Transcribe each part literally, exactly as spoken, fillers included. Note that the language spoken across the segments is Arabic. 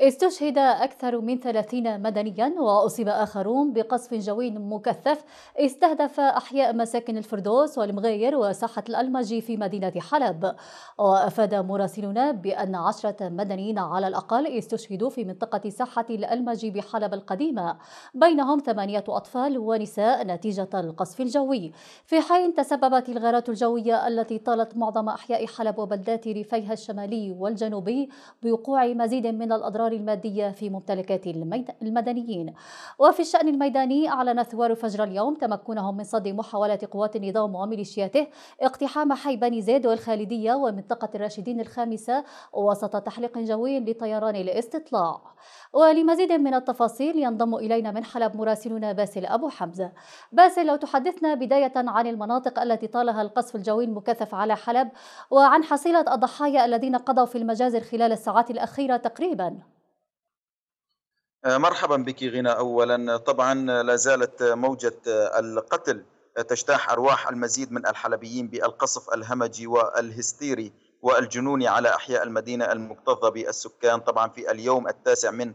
استشهد أكثر من ثلاثين مدنيا وأصيب آخرون بقصف جوي مكثف استهدف أحياء مساكن الفردوس والمغير وساحة الألمجي في مدينة حلب. وأفاد مراسلنا بأن عشرة مدنيين على الأقل استشهدوا في منطقة ساحة الألمجي بحلب القديمة، بينهم ثمانية أطفال ونساء نتيجة القصف الجوي، في حين تسببت الغارات الجوية التي طالت معظم أحياء حلب وبلدات ريفيها الشمالي والجنوبي بوقوع مزيد من الأضرار المادية في ممتلكات المدنيين. وفي الشأن الميداني، أعلن ثوار فجر اليوم تمكنهم من صد محاولات قوات النظام وميليشياته اقتحام حي بني زيد والخالدية ومنطقة الراشدين الخامسة وسط تحليق جوي لطيران الاستطلاع. ولمزيد من التفاصيل ينضم إلينا من حلب مراسلنا باسل أبو حمزة. باسل، لو تحدثنا بداية عن المناطق التي طالها القصف الجوي المكثف على حلب وعن حصيلة الضحايا الذين قضوا في المجازر خلال الساعات الأخيرة تقريبا. مرحبا بك غنى. أولا طبعا لا زالت موجة القتل تجتاح أرواح المزيد من الحلبيين بالقصف الهمجي والهستيري والجنوني على أحياء المدينة المكتظة بالسكان طبعا في اليوم التاسع من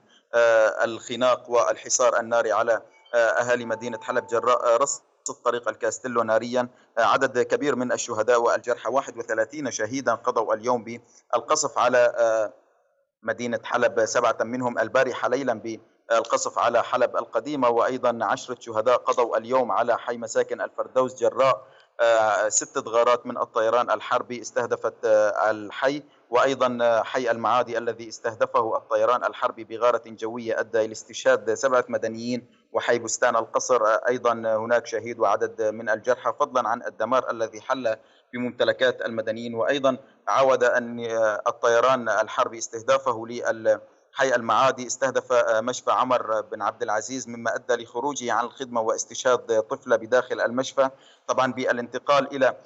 الخناق والحصار الناري على أهالي مدينة حلب جراء رصد طريق الكاستيلو ناريا. عدد كبير من الشهداء والجرحى، واحد وثلاثين شهيدا قضوا اليوم بالقصف على مدينة حلب، سبعة منهم البارحة ليلا بالقصف على حلب القديمة، وأيضا عشرة شهداء قضوا اليوم على حي مساكن الفردوس جراء ستة غارات من الطيران الحربي استهدفت الحي، وأيضا حي المعادي الذي استهدفه الطيران الحربي بغارة جوية أدى إلى استشهاد سبعة مدنيين، وحي بستان القصر أيضا هناك شهيد وعدد من الجرحى، فضلا عن الدمار الذي حل بممتلكات المدنيين. وأيضا عود أن الطيران الحربي استهدافه لحي المعادي، استهدف مشفى عمر بن عبد العزيز مما أدى لخروجه عن الخدمة واستشهاد طفلة بداخل المشفى. طبعا بالانتقال إلى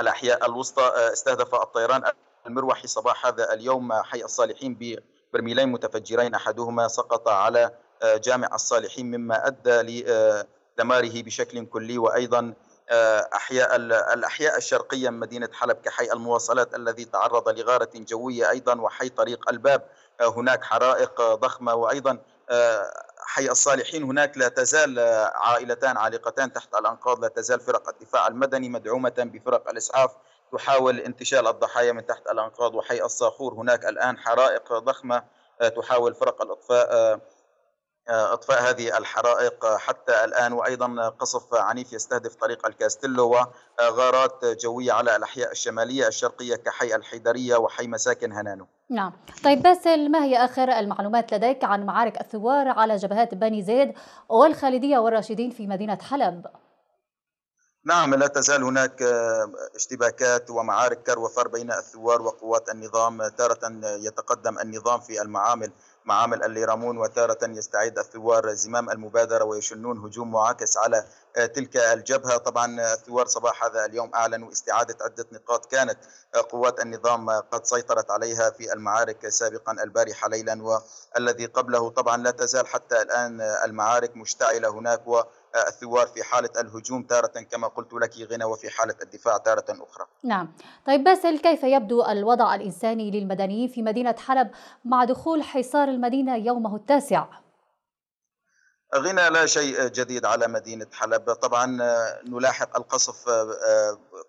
الأحياء الوسطى، استهدف الطيران المروحي صباح هذا اليوم حي الصالحين ببرميلين متفجرين، أحدهما سقط على جامع الصالحين مما أدى لدماره بشكل كلي، وأيضا أحياء الأحياء الشرقية من مدينة حلب كحي المواصلات الذي تعرض لغارة جوية أيضا، وحي طريق الباب هناك حرائق ضخمة، وأيضا حي الصالحين هناك لا تزال عائلتان عالقتان تحت الأنقاض، لا تزال فرق الدفاع المدني مدعومة بفرق الإسعاف تحاول انتشال الضحايا من تحت الأنقاض، وحي الصاخور هناك الآن حرائق ضخمة تحاول فرق الإطفاء اطفاء هذه الحرائق حتى الان، وايضا قصف عنيف يستهدف طريق الكاستيلو وغارات جويه على الاحياء الشماليه الشرقيه كحي الحيدريه وحي مساكن هنانو. نعم، طيب باسل، ما هي اخر المعلومات لديك عن معارك الثوار على جبهات بني زيد والخالديه والراشدين في مدينه حلب؟ نعم، لا تزال هناك اشتباكات ومعارك كر وفر بين الثوار وقوات النظام، تارة يتقدم النظام في المعامل معامل الليرامون، وتارة يستعيد الثوار زمام المبادرة ويشنون هجوم معاكس على تلك الجبهة. طبعا الثوار صباح هذا اليوم أعلنوا استعادة عدة نقاط كانت قوات النظام قد سيطرت عليها في المعارك سابقا البارحة ليلا والذي قبله. طبعا لا تزال حتى الآن المعارك مشتعلة هناك، و الثوار في حالة الهجوم تارة كما قلت لك غنى، وفي حالة الدفاع تارة أخرى. نعم، طيب باسل، كيف يبدو الوضع الإنساني للمدنيين في مدينة حلب مع دخول حصار المدينة يومه التاسع؟ غنى، لا شيء جديد على مدينة حلب، طبعا نلاحق القصف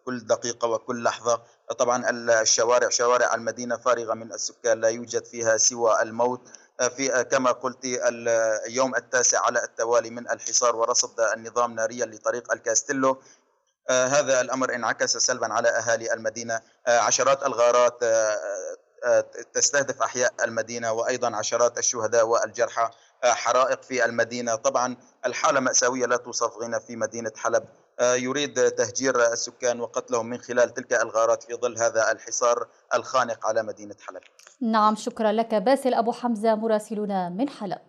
كل دقيقة وكل لحظة. طبعا الشوارع شوارع المدينة فارغة من السكان، لا يوجد فيها سوى الموت. في كما قلت اليوم التاسع على التوالي من الحصار ورصد النظام ناريا لطريق الكاستيلو، هذا الأمر انعكس سلبا على أهالي المدينة. عشرات الغارات تستهدف أحياء المدينة، وأيضا عشرات الشهداء والجرحى، حرائق في المدينة. طبعا الحالة مأساوية لا توصف غنى في مدينة حلب، يريد تهجير السكان وقتلهم من خلال تلك الغارات في ظل هذا الحصار الخانق على مدينة حلب. نعم، شكرا لك باسل أبو حمزة مراسلنا من حلب.